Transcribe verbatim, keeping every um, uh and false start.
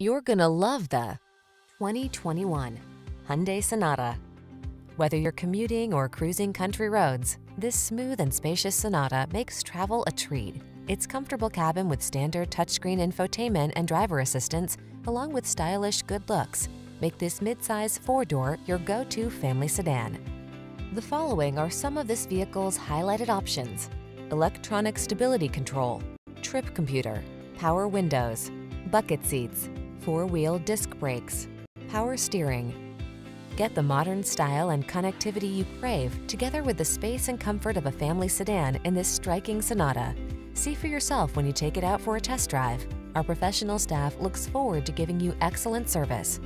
You're gonna love the twenty twenty-one Hyundai Sonata. Whether you're commuting or cruising country roads, this smooth and spacious Sonata makes travel a treat. Its comfortable cabin with standard touchscreen infotainment and driver assistance, along with stylish good looks, make this midsize four-door your go-to family sedan. The following are some of this vehicle's highlighted options: electronic stability control, trip computer, power windows, bucket seats, four-wheel disc brakes, power steering. Get the modern style and connectivity you crave, together with the space and comfort of a family sedan in this striking Sonata. See for yourself when you take it out for a test drive. Our professional staff looks forward to giving you excellent service.